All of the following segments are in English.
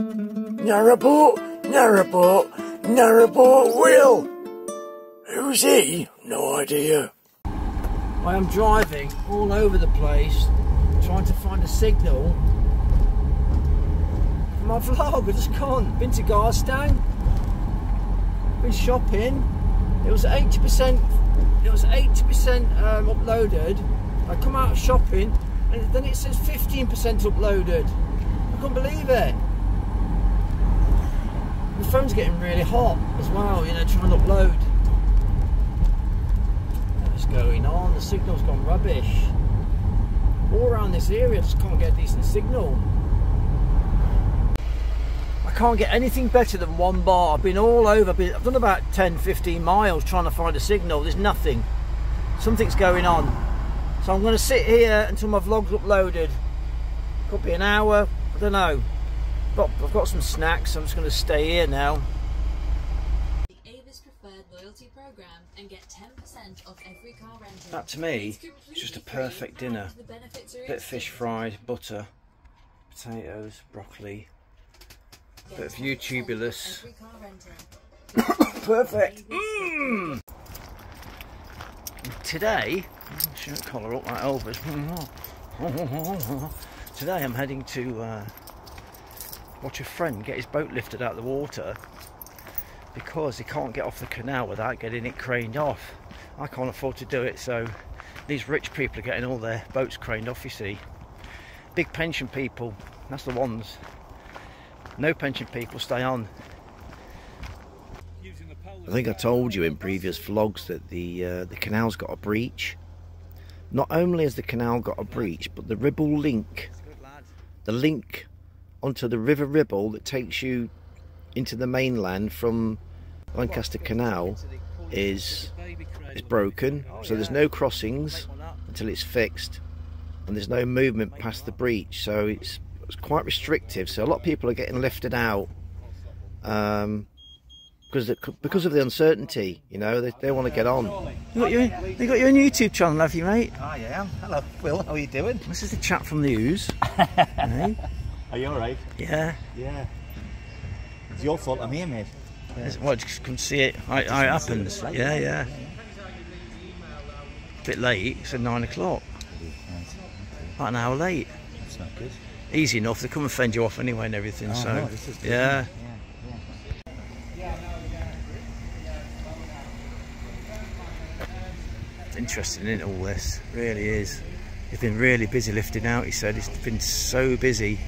Narrowboat, Narrowboat, Narrowboat Will! Who's he? No idea. I am driving all over the place, trying to find a signal. My vlog, I just can't. Been to Garstang, been shopping. It was 80%. It was 80% uploaded. I come out shopping, and then it says 15% uploaded. I can't believe it. The phone's getting really hot as well, you know, trying to upload. What's going on? The signal's gone rubbish. All around this area, I just can't get a decent signal. I can't get anything better than one bar. I've been all over. I've done about 10-15 miles trying to find a signal. There's nothing. Something's going on. So I'm going to sit here until my vlog's uploaded. Could be an hour. I don't know. But I've got some snacks. So I'm just going to stay here now. The Avis Preferred Loyalty Programme and get 10% off every car rented. That to me is just a perfect dinner. A bit of fish fried, butter, potatoes, broccoli. Bit of Utubulus. Perfect. Mm. Today, I shouldn't collar up like Elvis. Today I'm heading to watch a friend get his boat lifted out of the water because he can't get off the canal without getting it craned off. I can't afford to do it, so these rich people are getting all their boats craned off, you see. Big pension people, that's the ones. No pension people stay on. I think I told you in previous vlogs that the canal's got a breach. Not only has the canal got a breach, but the Ribble link, the link onto the River Ribble that takes you into the mainland from Lancaster Canal is broken. So there's no crossings until it's fixed, and there's no movement past the breach. So it's quite restrictive, so a lot of people are getting lifted out because of the uncertainty, you know, they want to get on. You got your own YouTube channel, have you, mate? Oh yeah, hello Will, how are you doing? This is the chap from the Ouse. Hey? Are you alright? Yeah. Yeah. It's your fault I'm here, mate. Yeah. Well, just couldn't see it, it happens. Yeah, yeah. A bit late, it's at 9 o'clock. About an hour late. That's not good. Easy enough, they come and fend you off anyway and everything, so no, yeah. It's interesting, isn't it, all this? It really is. They've been really busy lifting out, he said. It's been so busy.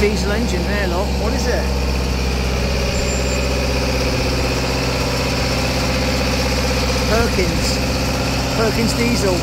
Diesel engine there, look. What is it? Perkins. Perkins diesel.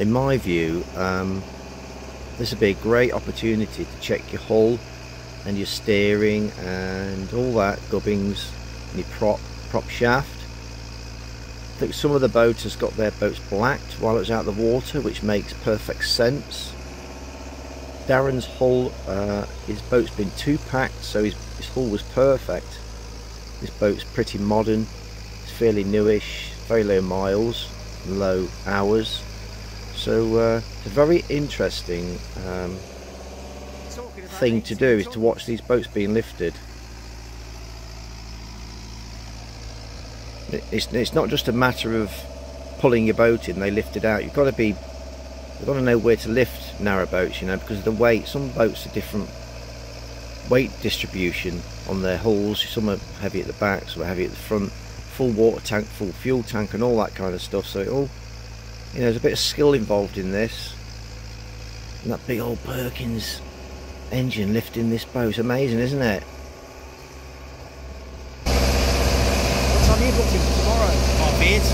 In my view, this would be a great opportunity to check your hull and your steering and all that gubbings and your prop shaft. I think some of the boaters got their boats blacked while it was out of the water, which makes perfect sense. Darren's hull, his boat's been two packed, so his hull was perfect. His boat's pretty modern, it's fairly newish, very low miles, low hours. So it's a very interesting thing to do, is to watch these boats being lifted. It's not just a matter of pulling your boat in, they lift it out. You've got to know where to lift narrow boats, you know, because of the weight. Some boats are different weight distribution on their hulls. Some are heavy at the back, some are heavy at the front, full water tank, full fuel tank and all that kind of stuff. So it all, you know, there's a bit of skill involved in this. And that big old Perkins engine lifting this boat's amazing, isn't it? What time are you booked in for tomorrow? Half eight.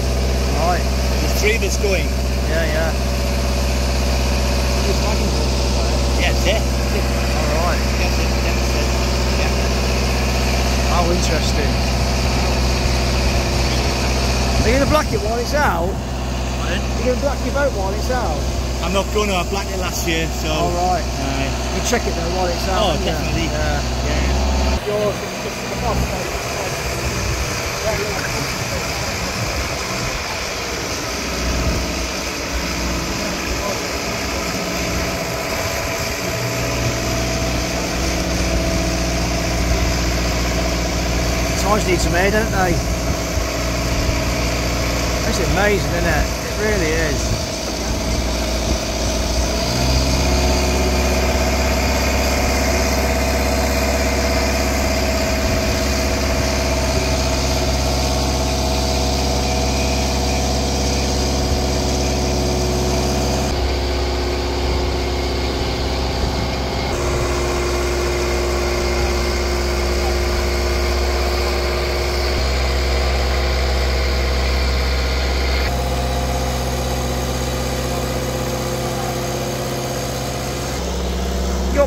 Right. There's three of us going. Yeah, yeah. Who's bagging for us? Yeah, that's it. Alright. That's it, that's it. Yeah. How interesting. Are you going to black it while it's out? What? Are you going to black your boat while it's out? I'm not going to, I blacked it last year, so... Alright. You check it though while it's out. Oh, definitely. Yeah. Yours is just to the bottom, though. Tides need some air, don't they? That's amazing, isn't it? It really is.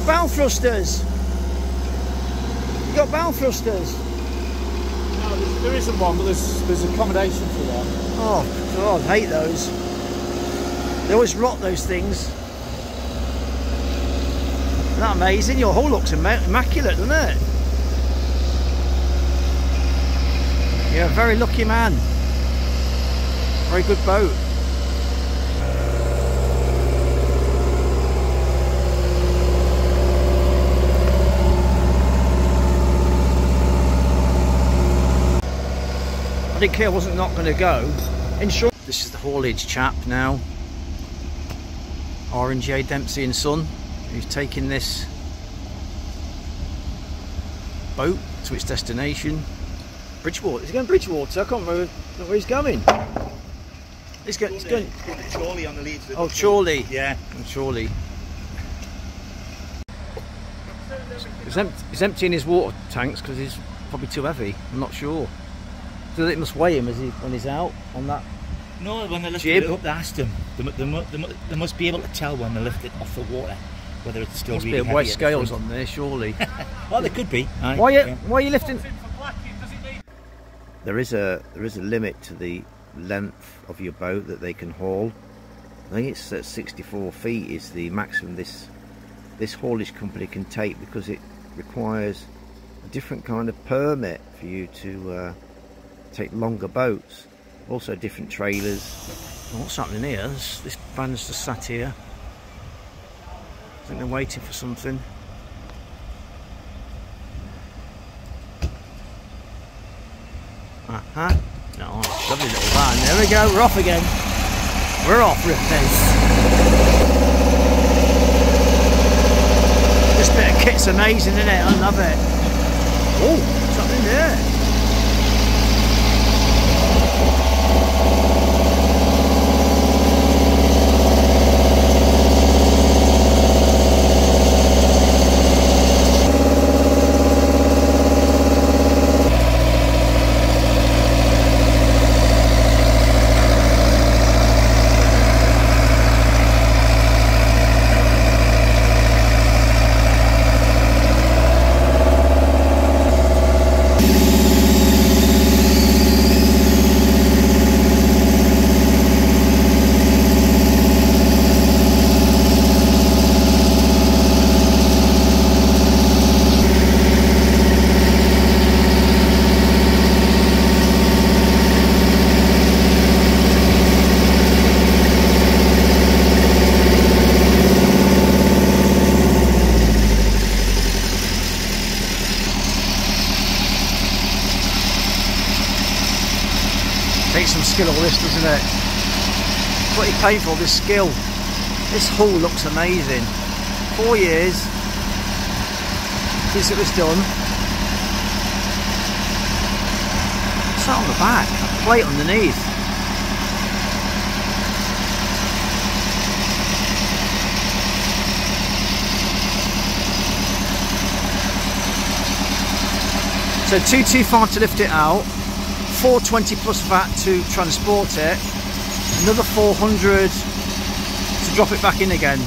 Bow thrusters. You got bow thrusters? No, there isn't one, but there's accommodation for one. Oh God, I hate those. They always rot those things. Isn't that amazing? Your hull looks immaculate, doesn't it? You're a very lucky man. Very good boat. I didn't care, wasn't not going to go. Insurance. This is the haulage chap now, R&J Dempsey and Son, who's taking this boat to its destination. Bridgewater. Is he going to Bridgewater? I can't remember where he's going. He's going. He's going to Chorley on the lead. Oh, Chorley. Yeah, Chorley. He's emptying his water tanks because he's probably too heavy. I'm not sure. So it must weigh him as he, when he's out on that. No, when they lift it up, they asked him. They must be able to tell when they lift it off the water whether it's still really heavy. Must be a weight scales on there, surely. Well, there could be. Right. Why are you lifting? There is a limit to the length of your boat that they can haul. I think it's 64 feet is the maximum this haulage company can take, because it requires a different kind of permit for you to. Take longer boats, also different trailers. What's happening here? This van's just sat here. I think they're waiting for something. No, lovely little van. There we go, we're off again. We're off, Ripface. This bit of kit's amazing, isn't it? I love it. Oh, what's happening there? Takes some skill, all this, doesn't it? It's what you pay for, this skill. This hull looks amazing. 4 years since it was done. What's that on the back? A plate underneath. So 225 to lift it out, 420 plus VAT to transport it, another 400 to drop it back in again.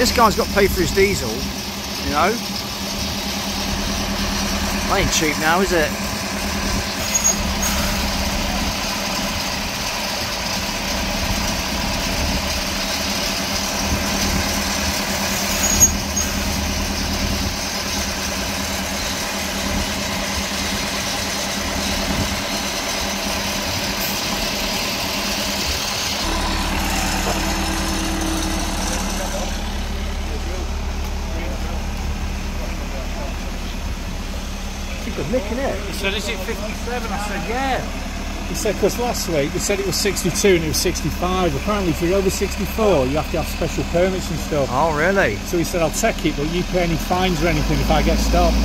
This guy's got to pay for his diesel, you know. That ain't cheap now, is it? So is it 57? I said, yeah. He said, because last week they said it was 62 and it was 65. Apparently, if you're over 64, you have to have special permits and stuff. Oh, really? So he said, I'll take it, but you pay any fines or anything if I get stopped.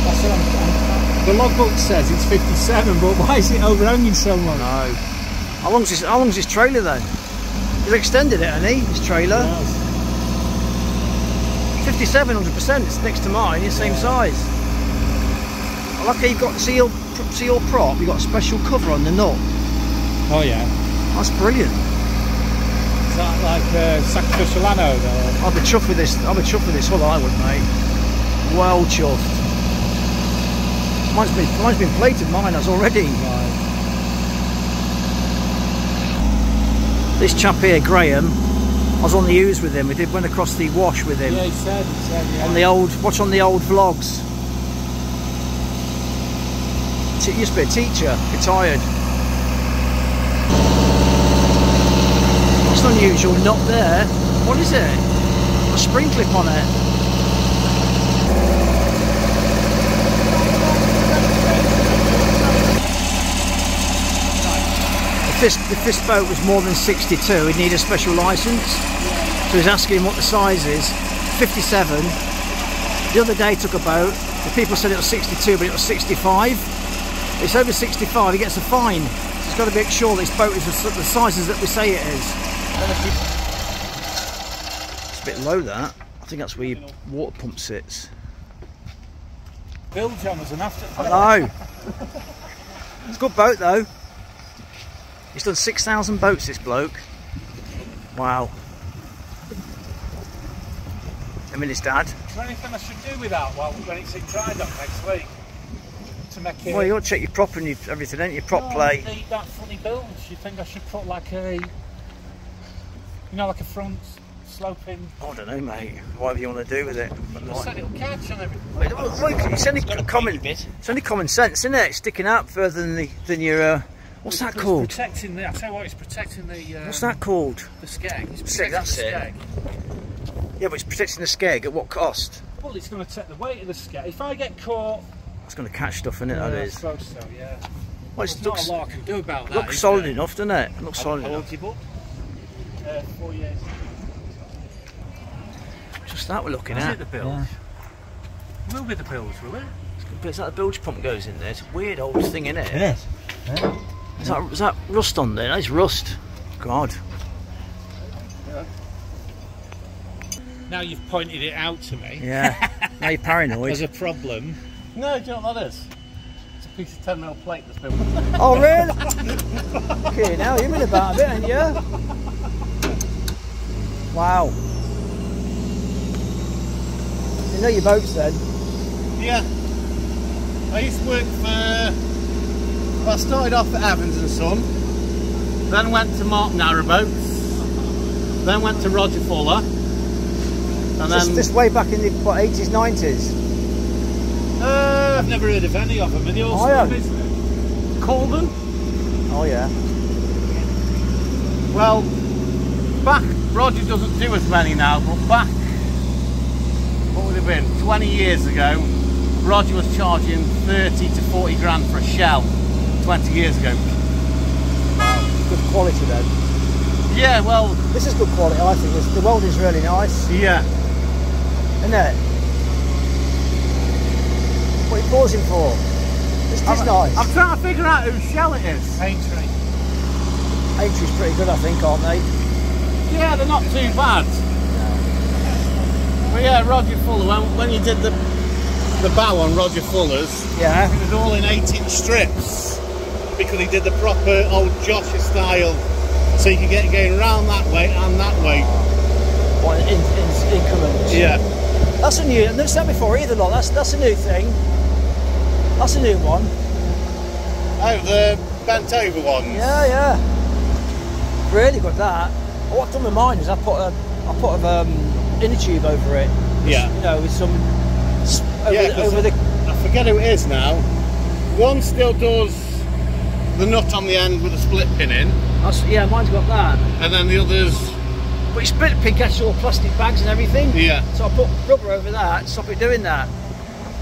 I said, the logbook says it's 57, but why is it overhanging so much? No. How long's this trailer then? He's extended it, hasn't he? His trailer. Yes. 57, 100%. It's next to mine. It's the same size. Okay, you've got, see your prop, you've got a special cover on the nut. Oh yeah. That's brilliant. Is that like sacrificial anode? Or? I'll be chuffed with this, well I would, mate. Well chuffed. Mine's been plated, mine has already. Right. This chap here, Graham, I was on the Ouse with him, went across the wash with him. Yeah, he said yeah. On the old, watch on the old vlogs. It used to be a teacher, retired. It's unusual, not there. What is it? A spring clip on it. If this boat was more than 62, he'd need a special licence. So he's asking him what the size is. 57. The other day took a boat. The people said it was 62, but it was 65. It's over 65, he gets a fine. So he's got to make sure this boat is the sizes that we say it is. It's a bit low, that. I think that's where your water pump sits. Bilge on as an afterthought. I know. It's a good boat, though. He's done 6,000 boats, this bloke. Wow. I mean, his dad. Is there anything I should do with that when it's in dry dock next week? Well, you got to check your prop and everything, ain't you? Prop plate. That funny bilge. You think I should put like a, like a front sloping? Oh, I don't know, mate. Whatever you want to do with it. You said it'll catch on everything. Look, it's only common sense, isn't it? It's sticking out further than your. What's that called? It's protecting the. I tell you what, it's protecting the. What's that called? The skeg. It's protecting the skeg. Yeah, but it's protecting the skeg at what cost? Well, it's going to take the weight of the skeg. If I get caught. It's going to catch stuff, isn't it? Yeah, that is. I suppose so, yeah. Well, it's not a lot I can do about that. Looks solid enough, doesn't it? It looks solid enough. 4 years. Just that we're looking at. Is it the bilge? Yeah. It will be the bilge, will it? It's like the bilge pump goes in there. It's a weird old thing, isn't it? It is. Yeah. Is that rust on there? That is rust. God. Yeah. Now you've pointed it out to me. Yeah. Now you're paranoid. There's a problem. No, do you know what that is? It's a piece of 10mm plate that's been... Oh, really? Okay, now you've been about a bit, haven't you? Wow. You know your boats then? Yeah. I used to work for... Well, I started off at Evans and Son, then went to Mark Narrowboats, then went to Roger Fuller, and then... This way back in the, what, 80s, 90s? I've never heard of any of them. Are they all still in business? Colden? Oh yeah. Well, back, Roger doesn't do as many now, but back, what would it have been, 20 years ago, Roger was charging 30 to 40 grand for a shell 20 years ago. Wow, good quality then. Yeah, well... This is good quality, I think. The weld is really nice. Yeah. Isn't it? What are you pausing for? This is nice. I'm trying to figure out whose shell it is. Aintree. Aintree's pretty good, I think, aren't they? Yeah, they're not too bad. But yeah, Roger Fuller, when you did the bow on Roger Fuller's, yeah, it was all in 8-inch strips because he did the proper old Joshua style, so you could get going round that way and that way. What, in increments? Yeah. That's a new. I've never seen that before either. Lot. That's a new thing. That's a new one. Oh, the bent over ones. Yeah, yeah. Really good that. What I've done with mine is I put a inner tube over it, which, yeah, you know, with some I forget who it is now. One still does the nut on the end with a split pin in. That's, yeah, mine's got that. And then the others. But it's split pin gets all plastic bags and everything. Yeah. So I put rubber over that to stop it doing that.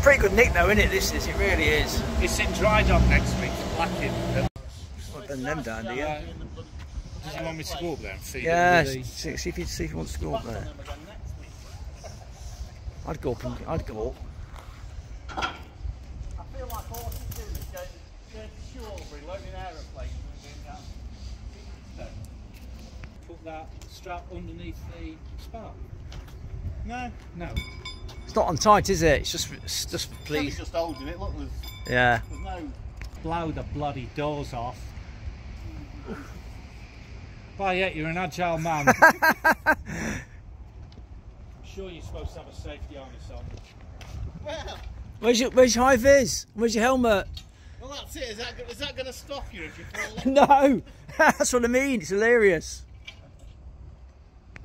Pretty good nick though, isn't it? This is. It really is. It's in dry dock next week. Blacking. And them down here. Does he want me to go up there? Yeah. See if he wants to go up there. I'd go up and I'd go up. I feel like all I can do is go to Chorley, loading aeroplanes and down. Put that strap underneath the spar. No. No. It's not untight, is it? It's just please. Just holding it. Look, yeah. There's no. Blow the bloody doors off. By yet, you're an agile man. I'm sure you're supposed to have a safety harness on. Well, where's your high vis? Where's your helmet? Well, that's it. Is that going to stop you if you fall? No, that's what I mean. It's hilarious.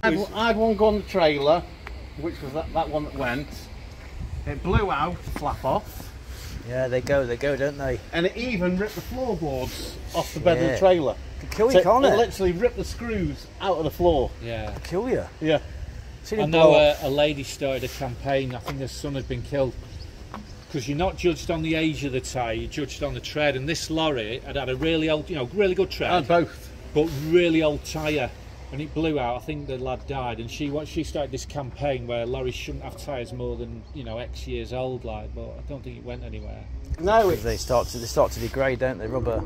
I had one go on the trailer, which was that one that went. It blew out, flap off. Yeah, they go, don't they? And it even ripped the floorboards off the bed, yeah, of the trailer. Could kill you, can't it? Literally rip the screws out of the floor. Yeah. Could kill you. Yeah. I know a lady started a campaign. I think her son had been killed because you're not judged on the age of the tyre. You're judged on the tread. And this lorry had a really old, you know, really good tread. I had both. But really old tyre, and it blew out. I think the lad died. And she started this campaign where lorries shouldn't have tyres more than, you know, X years old. Like, but I don't think it went anywhere. No, they start to degrade, don't they? Rubber.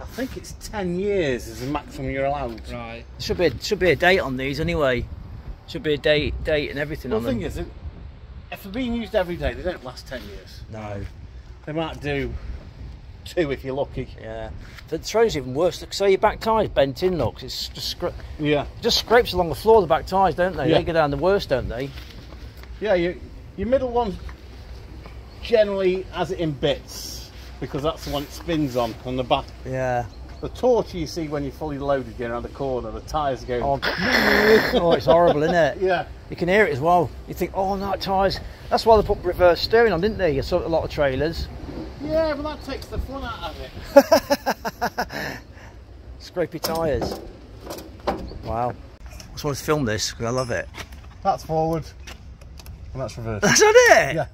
I think it's 10 years is the maximum you're allowed. Right. Should be a date on these anyway. Should be a date and everything on them. The thing is, if they're being used every day, they don't last 10 years. No. They might do 2 if you're lucky. Yeah. The trail's even worse. Look, so your back tyre's bent in, look. It's just, yeah, it just scrapes along the floor, the back tyres, don't they? Yeah. They go down the worst, don't they? Yeah, your middle one generally has it in bits, because that's the one it spins on the back. Yeah. The torture you see when you're fully loaded in around the corner, the tyres go... Oh, oh, it's horrible, isn't it? Yeah. You can hear it as well. You think, oh, no, tyres... That's why they put reverse steering on, didn't they? You saw a lot of trailers. Yeah, but that takes the fun out of it. Scrapey tyres. Wow. I just wanted to film this, because I love it. That's forward, and that's reverse. That's not it? Yeah.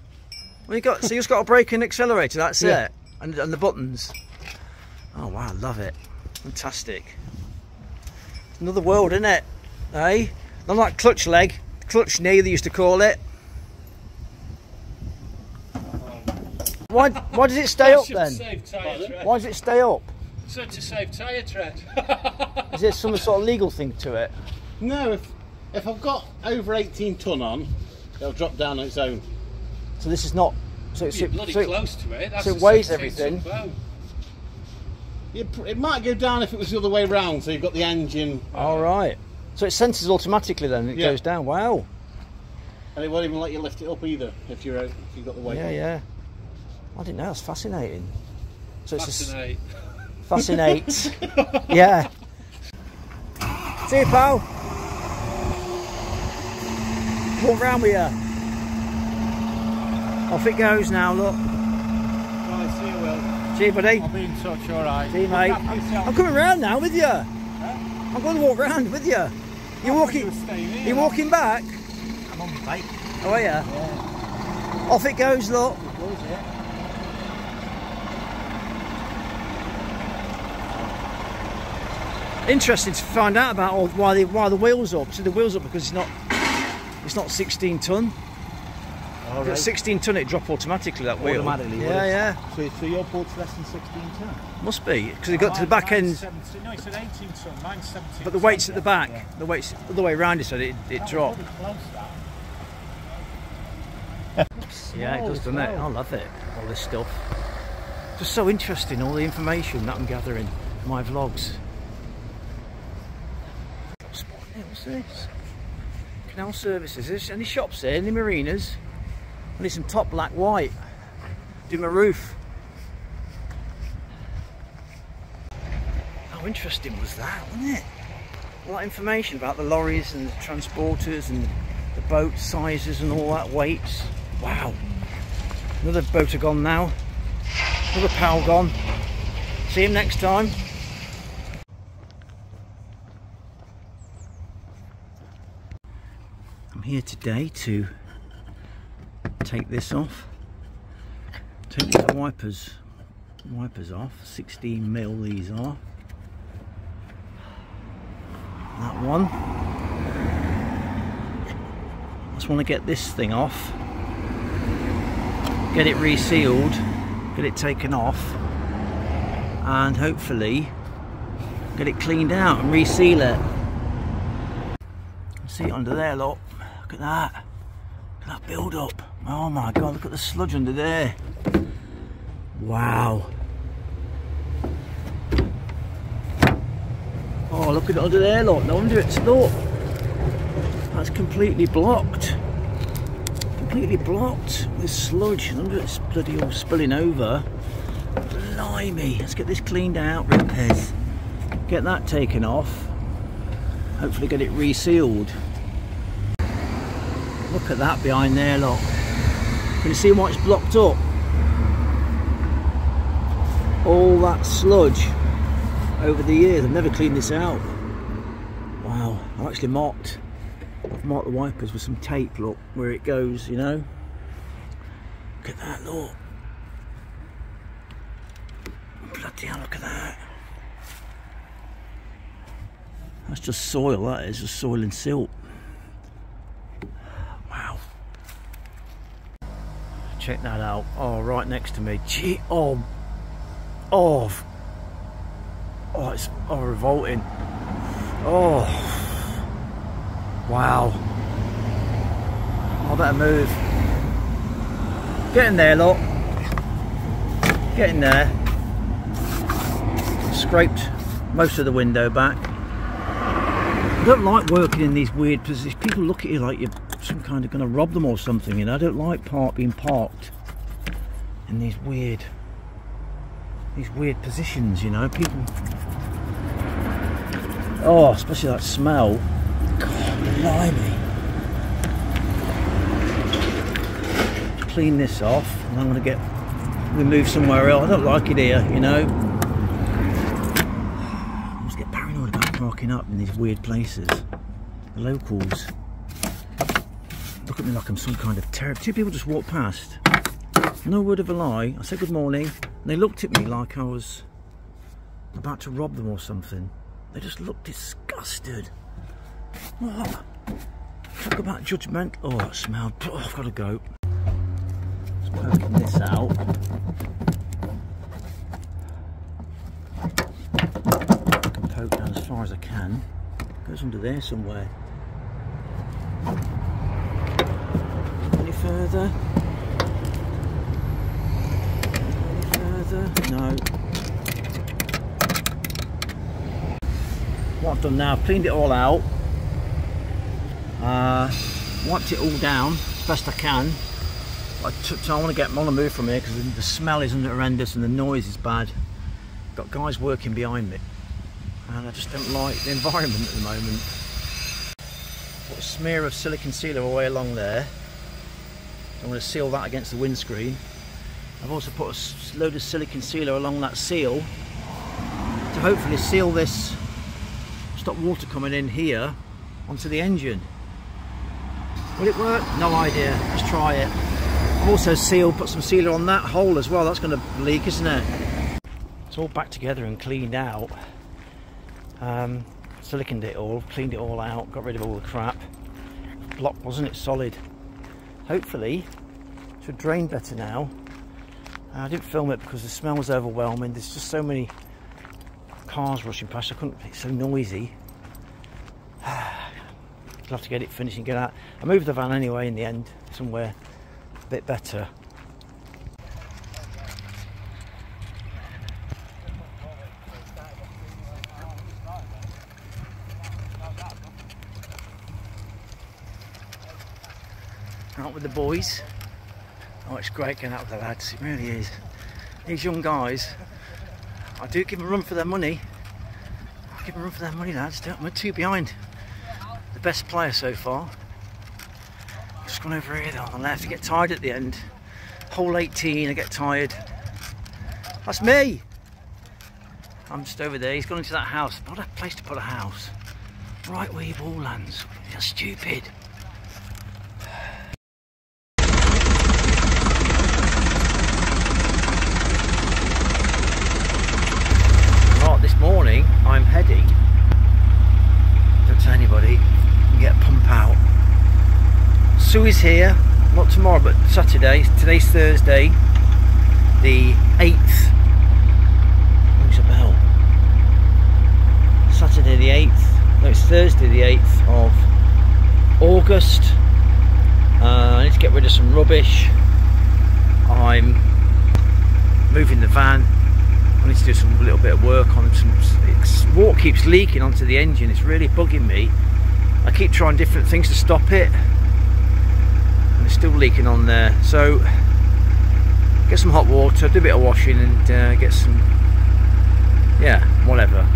Well, so you've just got a brake and accelerator, that's, yeah, it. And the buttons. Oh wow, I love it. Fantastic. It's another world, isn't it? Eh? Not like clutch leg, clutch knee they used to call it. Why does it stay up then? Why does it stay up? So to save tyre tread. Is there some sort of legal thing to it? No, if I've got over 18 ton on, it'll drop down on its own. So this is not. So it's bloody close to it. That's so it weighs everything. It might go down if it was the other way round. So you've got the engine. All right. So it senses automatically then. It, yeah, goes down. Wow. And it won't even let you lift it up either if you're if you've got the weight. Yeah, yeah. I didn't know. That's fascinating. So fascinate. It's fascinate. Yeah. See you, pal. Come round with you. Off it goes now, look. Right, see you, Will. See you, buddy. I'll be in touch, alright. See you, mate. I'm coming round now with you. Huh? I'm going to walk round with you. You're walking. You're walking back. I'm on the bike. Oh, yeah. Off it goes, look. is it? Interesting to find out about why the wheel's up. So the wheel's up because it's not 16 ton. Oh, right. 16 ton, it dropped automatically, that wheel. Automatically, yeah, yeah. So your port's less than 16 ton? Must be, because it got to the back end. 17, no, it's an 18 ton, mine's 17. But the weight's at the back, yeah. The weight's the other way around, it said it dropped. Close, that. Yeah, it does, doesn't it? I love it, all this stuff. Just so interesting, all the information that I'm gathering in my vlogs. What's this? Canal services, is there any shops here, any marinas? I need some top black white. Do my roof. How interesting was that, wasn't it? All that information about the lorries and the transporters and the boat sizes and all that, weights. Wow. Another boater gone now. Another pal gone. See him next time. I'm here today to take this off, take the wipers off, 16 mil these are, that one. I just want to get this thing off, get it resealed, get it taken off and hopefully get it cleaned out and reseal it. See it under there, look at that. That build up, oh my god, look at the sludge under there. Wow. Oh, look at it under there, look, no wonder it's stuck. That's completely blocked. Completely blocked with sludge, no wonder it's bloody all spilling over. Blimey, let's get this cleaned out, repairs. Get that taken off. Hopefully get it resealed. Look at that behind there, look. Can you see why it's blocked up? All that sludge over the years. I've never cleaned this out. Wow, I've actually marked the wipers with some tape, look, where it goes, you know. Look at that, look. Bloody hell, look at that. That's just soil, that is, just soil and silt. Check that out. Oh, right next to me. Gee, oh, it's revolting. Oh, wow. I better move. Get in there, lot. Get in there. Scraped most of the window back. I don't like working in these weird positions. People look at you like you're some kind of going to rob them or something, and I don't like being parked in these weird positions, you know. People, oh, especially that smell. God, blimey. Clean this off, and I'm going to get removed somewhere else. I don't like it here, you know. I always get paranoid about parking up in these weird places. The locals look at me like I'm some kind of terror. Two people just walked past, no word of a lie. I said good morning, and they looked at me like I was about to rob them or something. They just looked disgusted. What? Talk about judgment. Oh, that smelled. Oh, I've got to go. Just poking this out. I can poke down as far as I can. It goes under there somewhere. Any further? No. What I've done now, I've cleaned it all out, wiped it all down as best I can. I want to get on and move from here because the smell isn't horrendous and the noise is bad. Got guys working behind me, and I just don't like the environment at the moment. Put a smear of silicone sealer all the way along there. I'm going to seal that against the windscreen. I've also put a load of silicone sealer along that seal to hopefully seal this, stop water coming in here onto the engine. Will it work? No idea. Let's try it. I've also sealed, put some sealer on that hole as well. That's going to leak, isn't it? It's all back together and cleaned out. Siliconed it all, cleaned it all out, got rid of all the crap. Block, wasn't it solid? Hopefully it should drain better now. I didn't film it because the smell was overwhelming. There's just so many cars rushing past. I couldn't, it's so noisy. I'll have to get it finished and get out. I moved the van anyway in the end, somewhere a bit better. Out with the boys. Oh, it's great going out with the lads, it really is. These young guys, I do give them a run for their money. I give them a run for their money, lads. I'm 2 behind the best player so far. I've just gone over here though on the left. I get tired at the end. Hole 18, I get tired. That's me! I'm just over there. He's gone into that house. What a place to put a house. Right where your ball lands. That's stupid. Morning, I'm heading, don't tell anybody, and get a pump out. Sue is here, not tomorrow but Saturday. Today's Thursday the 8th, rings a bell. Saturday the 8th, no, it's Thursday the 8th of August. I need to get rid of some rubbish. I'm moving the van. I need to do some little bit of work on some. Water keeps leaking onto the engine. It's really bugging me. I keep trying different things to stop it, and it's still leaking on there. So get some hot water, do a bit of washing, and get some, yeah, whatever.